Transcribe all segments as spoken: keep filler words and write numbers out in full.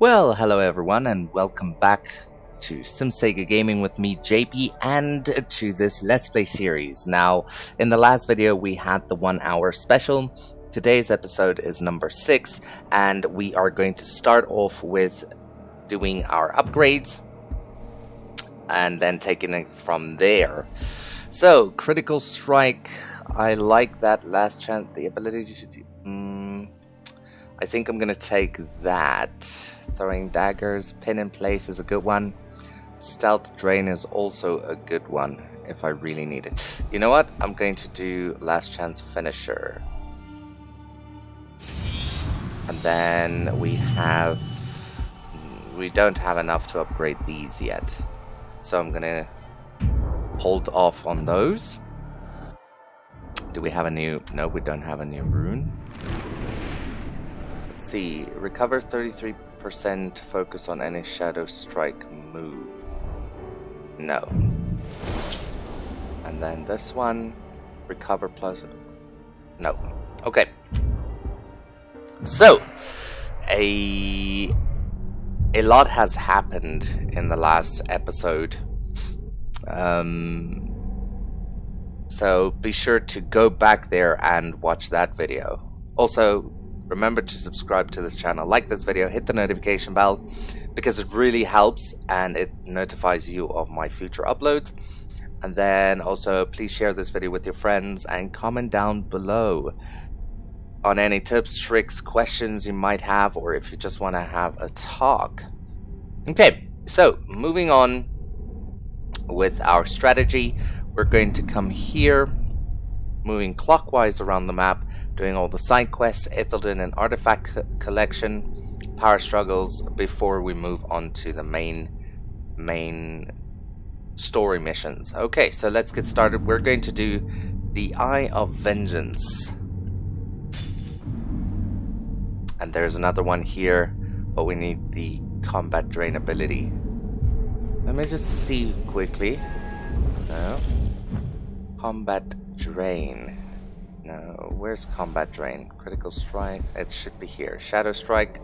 Well, hello everyone, and welcome back to SimSaga Gaming with me, J P, and to this Let's Play series. Now, in the last video we had the one hour special. Today's episode is number six, and we are going to start off with doing our upgrades, and then taking it from there. So, Critical Strike, I like that last chance, the ability to... Um, I think I'm going to take that. Throwing daggers, pin in place is a good one. Stealth drain is also a good one if I really need it. You know what? I'm going to do last chance finisher. And then we have... We don't have enough to upgrade these yet. So I'm going to hold off on those. Do we have a new... No, we don't have a new rune. Let's see. Recover thirty-three percent to focus on any shadow strike move. No. And then this one, recover plus no. Okay, so a a lot has happened in the last episode, um so be sure to go back there and watch that video. Also, remember to subscribe to this channel, like this video, hit the notification bell, because it really helps and it notifies you of my future uploads. And then also, please share this video with your friends and comment down below on any tips, tricks, questions you might have, or if you just want to have a talk. Okay, so moving on with our strategy, we're going to come here, moving clockwise around the map, doing all the side quests, Ithildin and artifact collection, power struggles, before we move on to the main main story missions. Okay, so let's get started. We're going to do the Eye of Vengeance. And there's another one here, but we need the Combat Drain ability. Let me just see quickly. No. Combat Drain. No, where's Combat Drain? Critical Strike. It should be here. Shadow Strike.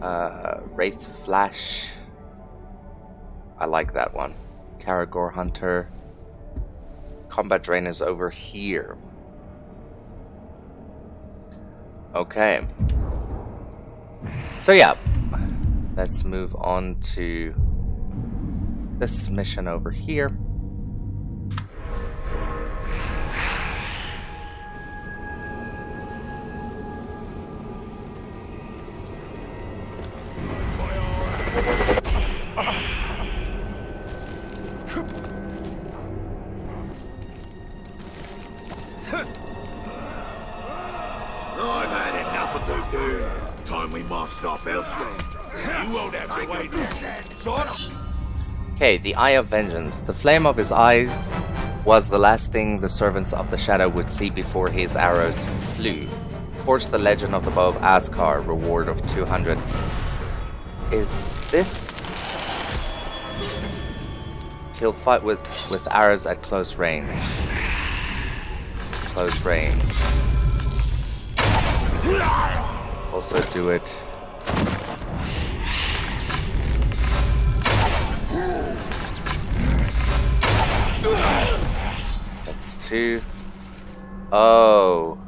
Uh, Wraith Flash. I like that one. Caragor Hunter. Combat Drain is over here. Okay. So yeah, let's move on to this mission over here. Okay, the Eye of Vengeance. The flame of his eyes was the last thing the servants of the Shadow would see before his arrows flew. Forge the legend of the Bow of Azkar, reward of two hundred. Is this... He'll fight with, with arrows at close range. Close range. Also do it... That's two. Oh.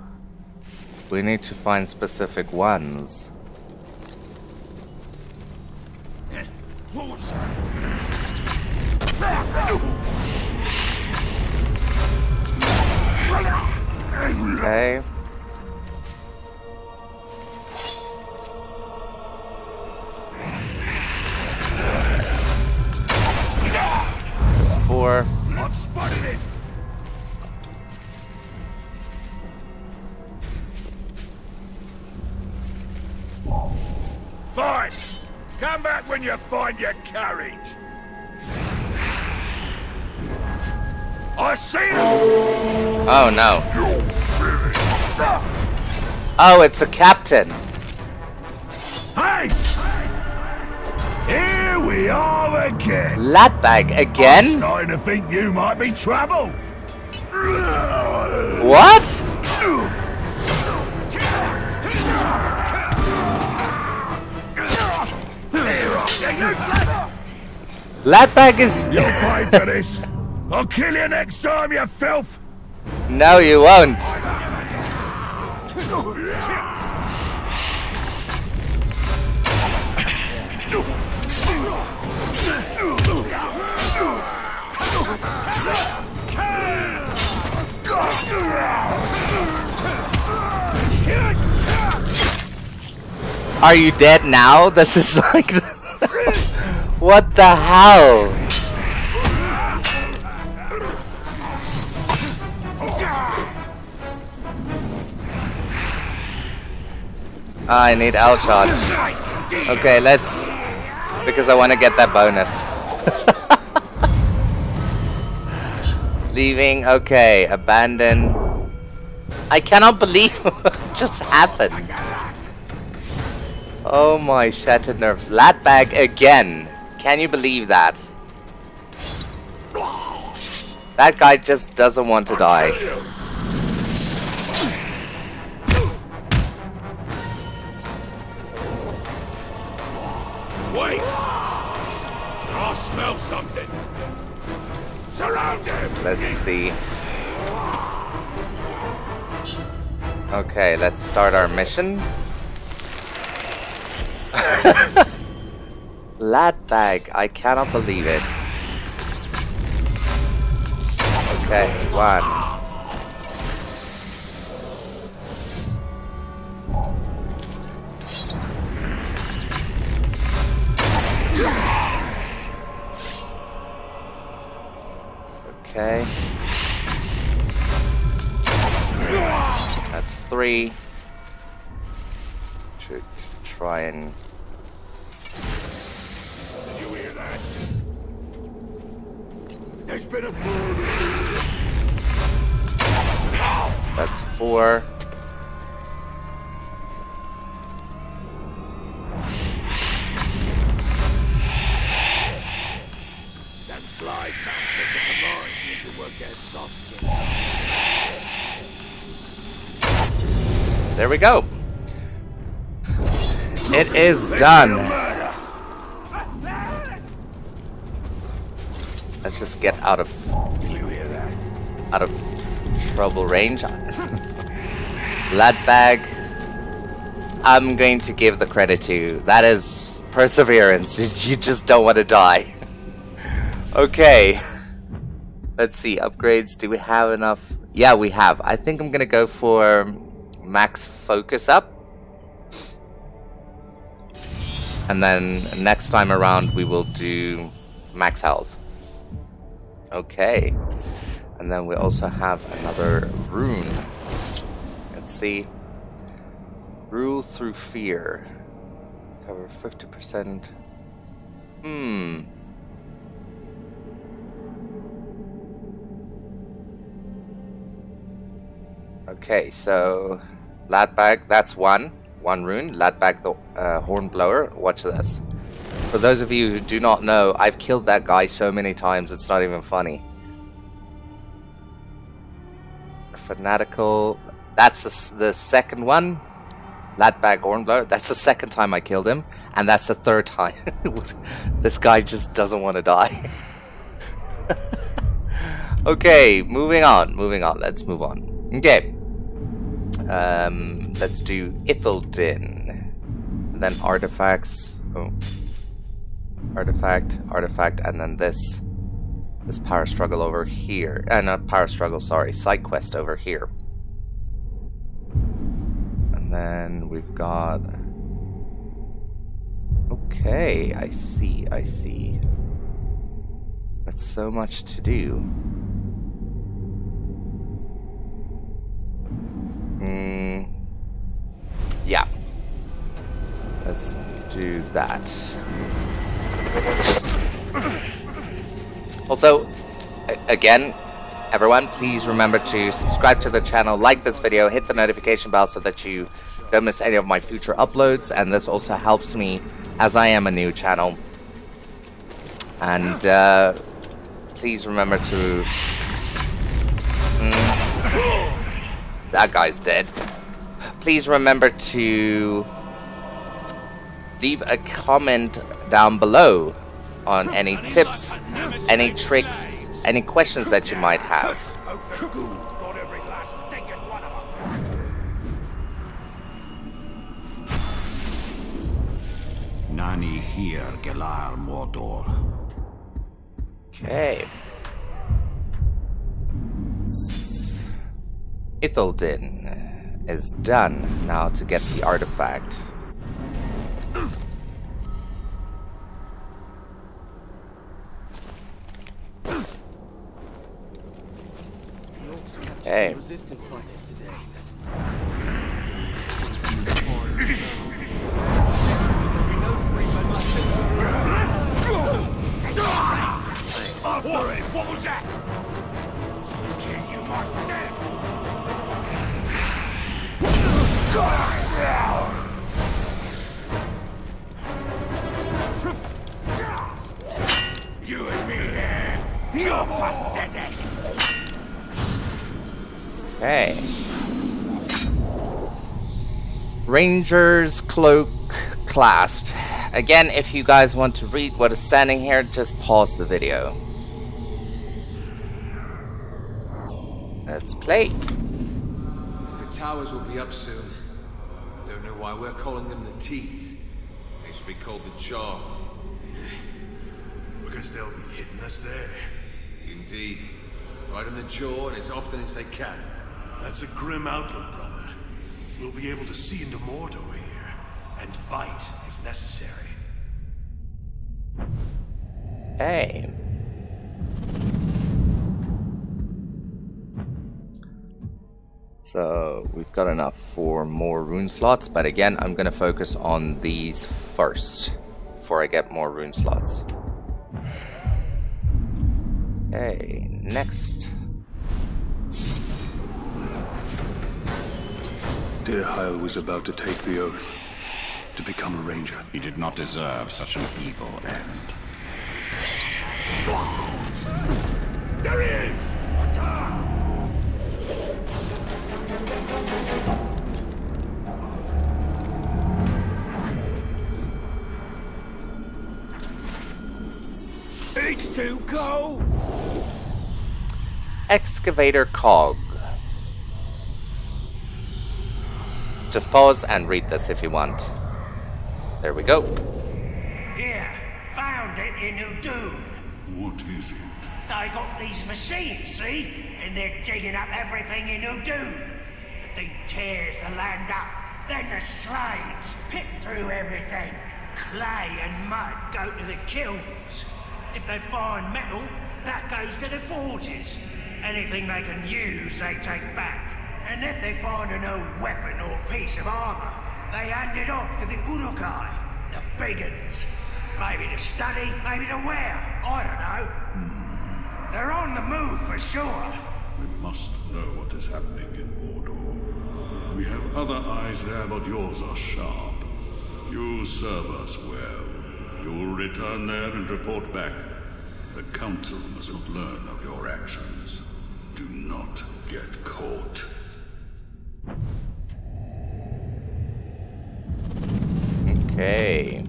We need to find specific ones. Okay. That's four. Fine! Come back when you find your carriage! I see it! Oh no. Oh, it's a captain! Hey! Here we are again! Latbag again? I'm starting to think you might be trouble! What? Latbag is... You'll pay for this. I'll kill you next time, you filth. No, you won't. Are you dead now? This is like... What the hell? I need L shots. Okay, let's... Because I want to get that bonus. Leaving, okay, abandon. I cannot believe what just happened. Oh my shattered nerves. Latbag again. Can you believe that? That guy just doesn't want to die. Wait! I smell something. Surround him! Let's see. Okay, let's start our mission. Latbag, I cannot believe it. Okay, one. Okay. That's three. Should try and... There's been a murder. That's four. That slide master the Morris need to work their soft skins. There we go. It is done. Let's just get out of out of trouble range. Latbag, I'm going to give the credit to you. That is perseverance. You just don't want to die. Okay. Let's see. Upgrades. Do we have enough? Yeah, we have. I think I'm going to go for max focus up. And then next time around we will do max health. Okay, and then we also have another rune. Let's see. Rule through fear. Cover fifty percent. Hmm. Okay, so Latbag, that's one. One rune. Latbag the uh, Hornblower. Watch this. For those of you who do not know, I've killed that guy so many times it's not even funny. Fanatical. That's the, the second one. Latbag Hornblower. That's the second time I killed him. And that's the third time. This guy just doesn't want to die. Okay, moving on. Moving on. Let's move on. Okay. Um, let's do Ithildin. And then artifacts. Oh. Artifact, artifact, and then this, this power struggle over here. Uh, not power struggle, sorry, side quest over here. And then we've got. Okay, I see, I see. That's so much to do. Hmm. Yeah. Let's do that. Also, again, everyone, please remember to subscribe to the channel, like this video, hit the notification bell so that you don't miss any of my future uploads, and this also helps me as I am a new channel. And uh, please remember to... Mm, that guy's dead. Please remember to leave a comment down below on any tips, any tricks, any questions that you might have. Nani here, Gelar Mordor. Okay. Ithildin is done now to get the artifact. Okay. You and me there, you're pathetic. Okay. Ranger's Cloak Clasp. Again, if you guys want to read what is standing here, just pause the video. Let's play. The towers will be up soon. Don't know why we're calling them the teeth. They should be called the jaw. Because they'll be hitting us there. Indeed. Right on the jaw and as often as they can. That's a grim outlook, brother. We'll be able to see into Mordor here, and bite if necessary. Hey. So, we've got enough for more rune slots, but again, I'm going to focus on these first, before I get more rune slots. Okay, next. Dear Hyle was about to take the oath to become a ranger. He did not deserve such an evil end. There he is! It's too cold! Excavator Cog. Just pause and read this if you want. There we go. Here, found it in Udun. What is it? They got these machines, see? And they're digging up everything in Udun. The thing tears the land up. Then the slaves pick through everything. Clay and mud go to the kilns. If they find metal, that goes to the forges. Anything they can use, they take back. And if they find an old weapon or piece of armor, they hand it off to the Uruk-hai, the big uns. Maybe to study, maybe to wear, I don't know. Hmm. They're on the move for sure. We must know what is happening in Mordor. We have other eyes there, but yours are sharp. You serve us well. You will return there and report back. The Council must learn of your actions. Do not get caught. Okay.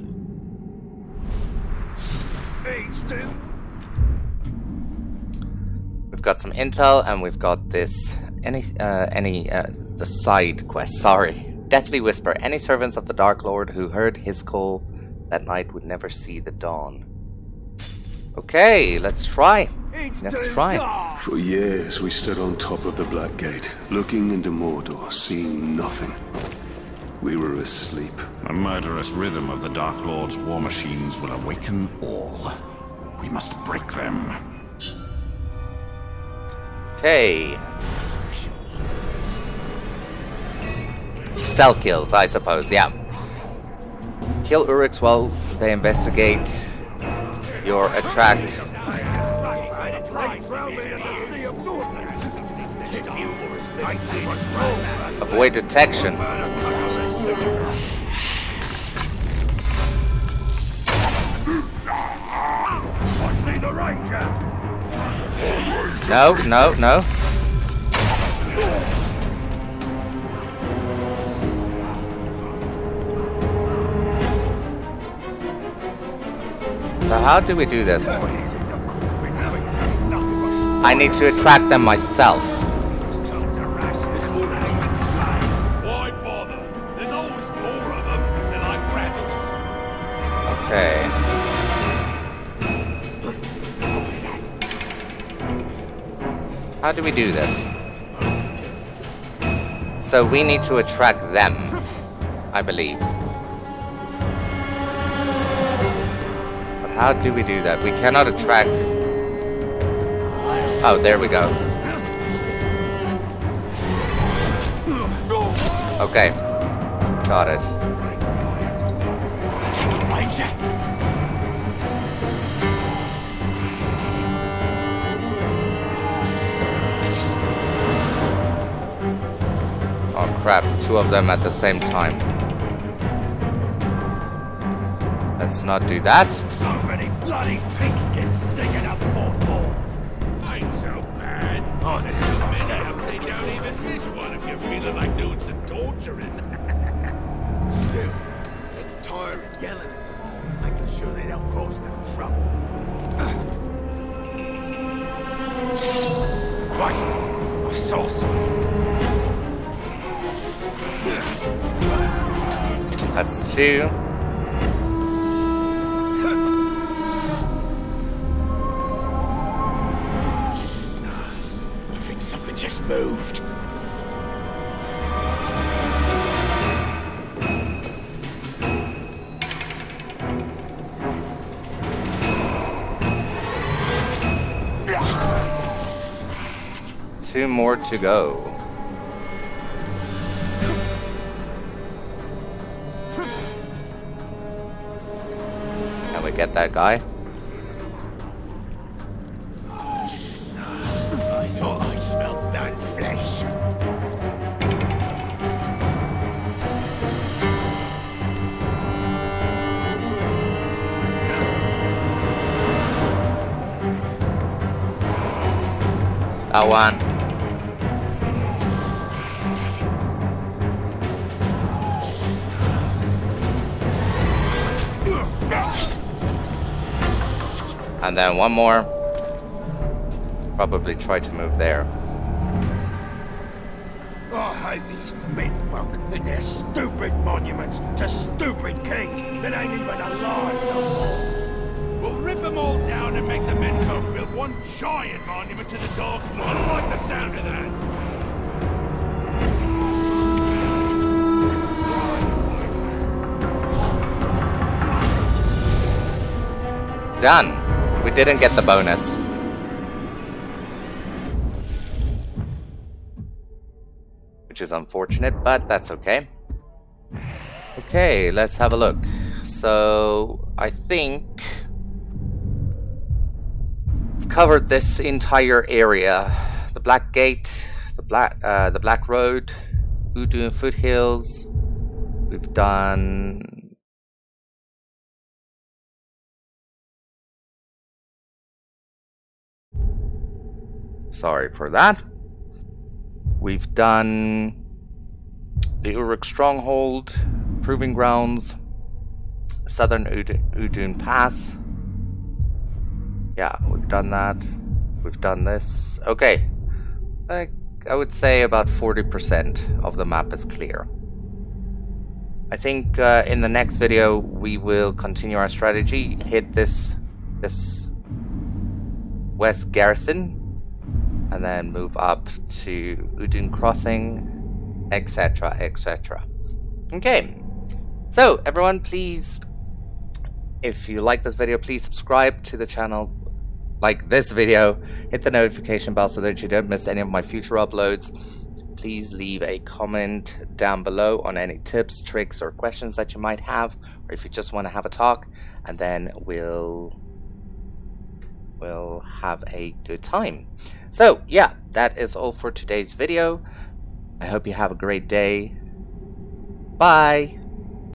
We've got some intel, and we've got this. Any, uh, any, uh, the side quest. Sorry, Deathly Whisper. Any servants of the Dark Lord who heard his call that night would never see the dawn. Okay, let's try. Let's try. For years we stood on top of the Black Gate, looking into Mordor, seeing nothing. We were asleep. The murderous rhythm of the Dark Lord's war machines will awaken all. We must break them. Okay. Stealth kills, I suppose, yeah. Kill Uruks while they investigate. Your attract. Avoid detection. No, no, no. So how do we do this? I need to attract them myself. Okay. How do we do this? So we need to attract them, I believe. But how do we do that? We cannot attract... Oh, there we go. Okay. Got it. Oh crap, two of them at the same time. Let's not do that. So many bloody pigskins sticking up Mordor. Ain't so bad. Honestly, they don't even miss one if you're feeling like doing some torturing. Still, it's tiring yelling. Making sure they don't cause no trouble. Right, I saw something. That's two. Moved. Two more to go. Can we get that guy? That one. And then one more. Probably try to move there. I hate these menfolk and their stupid monuments to stupid kings that ain't even alive no more. We'll rip them all down and make the menfolk build one giant monument to the Dark Lord. I like the sound of that. Done. We didn't get the bonus. Which is unfortunate, but that's okay. Okay, let's have a look. So, I think... covered this entire area. The Black Gate, the Black uh, the Black Road, Udun Foothills. We've done Sorry for that. We've done the Uruk Stronghold, Proving Grounds, Southern Udun Pass. Yeah, we've done that. We've done this. Okay. Like, I would say about forty percent of the map is clear. I think uh, in the next video we will continue our strategy. Hit this, this West Garrison. And then move up to Udun crossing, et cetera, et cetera. Okay. So, everyone, please, if you like this video, please subscribe to the channel. Like this video, hit the notification bell so that you don't miss any of my future uploads. Please leave a comment down below on any tips, tricks, or questions that you might have, or if you just want to have a talk, and then we'll we'll have a good time. So yeah, that is all for today's video. I hope you have a great day. Bye.